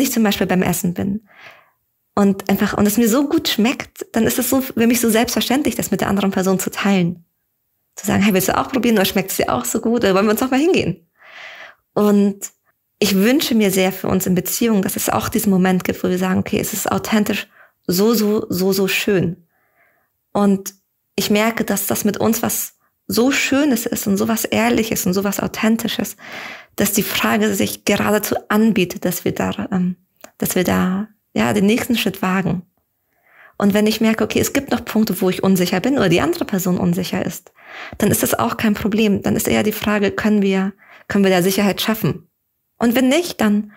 ich zum Beispiel beim Essen bin und einfach, und es mir so gut schmeckt, dann ist es so für mich so selbstverständlich, das mit der anderen Person zu teilen. Zu sagen, hey, willst du auch probieren, oder schmeckt es dir auch so gut, oder wollen wir uns noch mal hingehen? Und ich wünsche mir sehr für uns in Beziehungen, dass es auch diesen Moment gibt, wo wir sagen, okay, es ist authentisch so schön. Und ich merke, dass das mit uns was so Schönes ist und so was Ehrliches und so was Authentisches, dass die Frage sich geradezu anbietet, dass wir da ja den nächsten Schritt wagen. Und wenn ich merke, okay, es gibt noch Punkte, wo ich unsicher bin oder die andere Person unsicher ist, dann ist das auch kein Problem. Dann ist eher die Frage, können wir da Sicherheit schaffen? Und wenn nicht, dann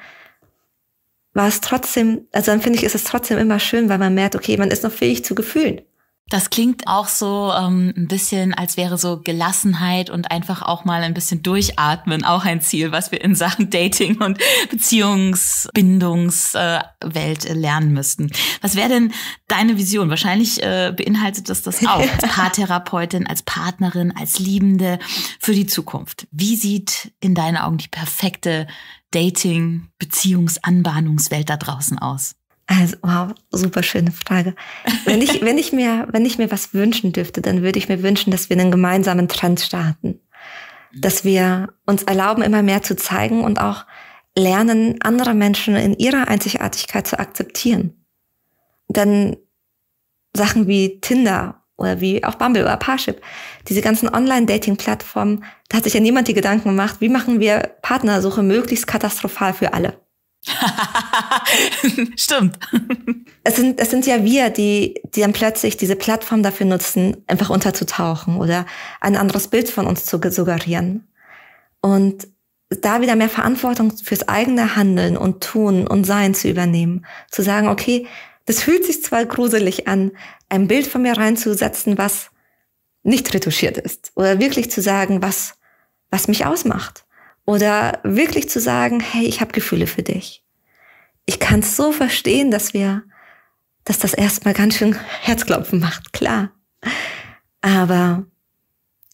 war es trotzdem, also dann finde ich, ist es trotzdem immer schön, weil man merkt, okay, man ist noch fähig zu Gefühlen. Das klingt auch so ein bisschen, als wäre so Gelassenheit und einfach auch mal ein bisschen durchatmen auch ein Ziel, was wir in Sachen Dating und Beziehungsbindungswelt lernen müssten. Was wäre denn deine Vision? Wahrscheinlich beinhaltet das auch als Paartherapeutin, als Partnerin, als Liebende für die Zukunft. Wie sieht in deinen Augen die perfekte Dating-Beziehungsanbahnungswelt da draußen aus? Also, wow, super schöne Frage. Wenn ich mir was wünschen dürfte, dann würde ich mir wünschen, dass wir einen gemeinsamen Trend starten. Dass wir uns erlauben, immer mehr zu zeigen und auch lernen, andere Menschen in ihrer Einzigartigkeit zu akzeptieren. Denn Sachen wie Tinder oder wie auch Bumble oder Parship, diese ganzen Online-Dating-Plattformen, da hat sich ja niemand die Gedanken gemacht, wie machen wir Partnersuche möglichst katastrophal für alle. Stimmt. Es sind ja wir, die dann plötzlich diese Plattform dafür nutzen, einfach unterzutauchen oder ein anderes Bild von uns zu suggerieren. Und da wieder mehr Verantwortung fürs eigene Handeln und Tun und Sein zu übernehmen. Zu sagen, okay, das fühlt sich zwar gruselig an, ein Bild von mir reinzusetzen, was nicht retuschiert ist. Oder wirklich zu sagen, was mich ausmacht. Oder wirklich zu sagen, hey, ich habe Gefühle für dich. Ich kann es so verstehen, dass das erstmal ganz schön Herzklopfen macht, klar. Aber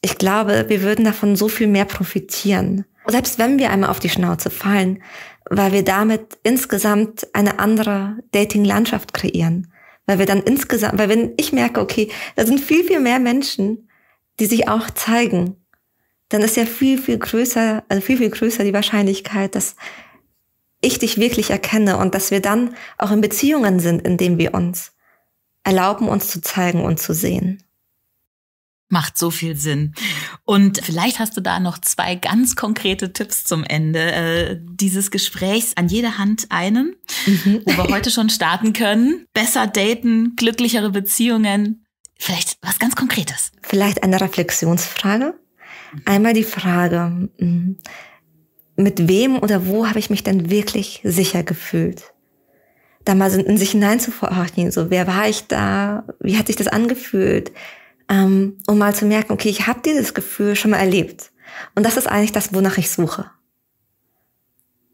ich glaube, wir würden davon so viel mehr profitieren. Selbst wenn wir einmal auf die Schnauze fallen, weil wir damit insgesamt eine andere Dating-Landschaft kreieren. Weil wenn ich merke, okay, da sind viel, viel mehr Menschen, die sich auch zeigen, dann ist ja viel, viel größer die Wahrscheinlichkeit, dass ich dich wirklich erkenne und dass wir dann auch in Beziehungen sind, in denen wir uns erlauben, uns zu zeigen und zu sehen. Macht so viel Sinn. Und vielleicht hast du da noch 2 ganz konkrete Tipps zum Ende dieses Gesprächs. An jeder Hand einen, wo wir heute schon starten können. Besser daten, glücklichere Beziehungen. Vielleicht was ganz Konkretes. Vielleicht eine Reflexionsfrage. Einmal die Frage, mit wem oder wo habe ich mich denn wirklich sicher gefühlt? Da mal in sich hineinzuforschen, so wer war ich da, wie hat sich das angefühlt? Um mal zu merken, okay, ich habe dieses Gefühl schon mal erlebt. Und das ist eigentlich das, wonach ich suche.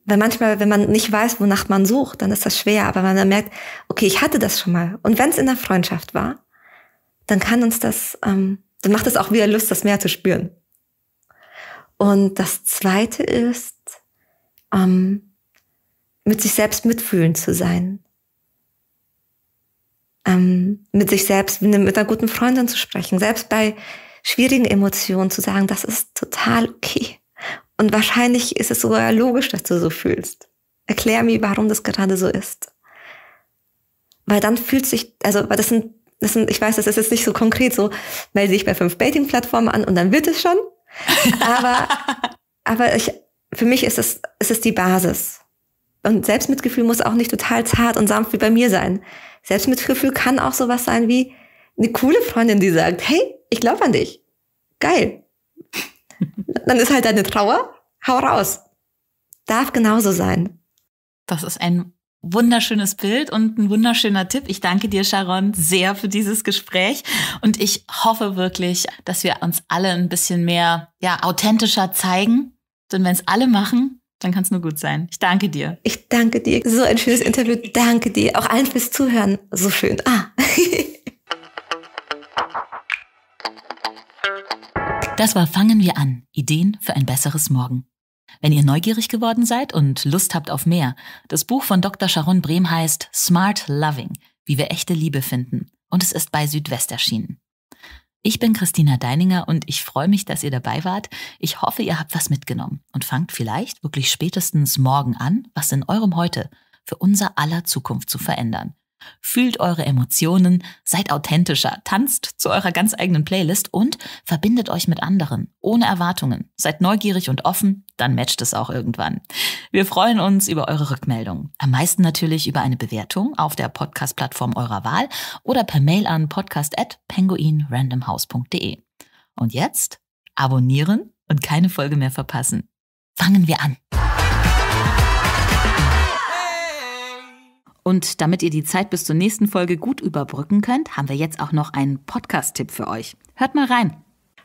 Weil manchmal, wenn man nicht weiß, wonach man sucht, dann ist das schwer. Aber wenn man merkt, okay, ich hatte das schon mal. Und wenn es in der Freundschaft war, dann kann uns das, dann macht es auch wieder Lust, das mehr zu spüren. Und das Zweite ist, mit sich selbst mitfühlend zu sein. Mit sich selbst, mit einer guten Freundin zu sprechen. Selbst bei schwierigen Emotionen zu sagen, das ist total okay. Und wahrscheinlich ist es sogar logisch, dass du so fühlst. Erklär mir, warum das gerade so ist. Weil dann fühlt sich, also ich weiß, das ist jetzt nicht so konkret so, melde dich bei 5 Dating-Plattformen an und dann wird es schon. Aber für mich ist es die Basis. Und Selbstmitgefühl muss auch nicht total zart und sanft wie bei mir sein. Selbstmitgefühl kann auch sowas sein wie eine coole Freundin, die sagt, hey, ich glaube an dich. Geil. Dann ist halt deine Trauer, hau raus. Darf genauso sein. Das ist ein wunderschönes Bild und ein wunderschöner Tipp. Ich danke dir, Sharon, sehr für dieses Gespräch. Und ich hoffe wirklich, dass wir uns alle ein bisschen mehr, ja, authentischer zeigen. Denn wenn es alle machen, dann kann es nur gut sein. Ich danke dir. Ich danke dir. So ein schönes Interview. Danke dir. Auch allen fürs Zuhören. So schön. Das war Fangen wir an. Ideen für ein besseres Morgen. Wenn ihr neugierig geworden seid und Lust habt auf mehr, das Buch von Dr. Sharon Brehm heißt Smart Loving, wie wir echte Liebe finden. Und es ist bei Südwest erschienen. Ich bin Christina Deininger und ich freue mich, dass ihr dabei wart. Ich hoffe, ihr habt was mitgenommen und fangt vielleicht wirklich spätestens morgen an, was in eurem Heute für unser aller Zukunft zu verändern. Fühlt eure Emotionen, seid authentischer, tanzt zu eurer ganz eigenen Playlist und verbindet euch mit anderen, ohne Erwartungen. Seid neugierig und offen, dann matcht es auch irgendwann. Wir freuen uns über eure Rückmeldungen. Am meisten natürlich über eine Bewertung auf der Podcast-Plattform eurer Wahl oder per Mail an podcast@penguinrandomhouse.de. Und jetzt abonnieren und keine Folge mehr verpassen. Fangen wir an! Und damit ihr die Zeit bis zur nächsten Folge gut überbrücken könnt, haben wir jetzt auch noch einen Podcast-Tipp für euch. Hört mal rein.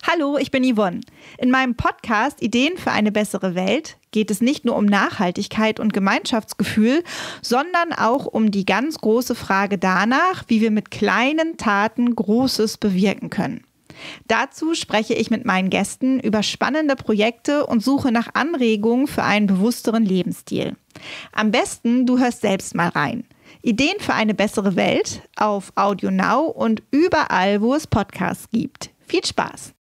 Hallo, ich bin Yvonne. In meinem Podcast Ideen für eine bessere Welt geht es nicht nur um Nachhaltigkeit und Gemeinschaftsgefühl, sondern auch um die ganz große Frage danach, wie wir mit kleinen Taten Großes bewirken können. Dazu spreche ich mit meinen Gästen über spannende Projekte und suche nach Anregungen für einen bewussteren Lebensstil. Am besten, du hörst selbst mal rein. Ideen für eine bessere Welt auf Audio Now und überall, wo es Podcasts gibt. Viel Spaß!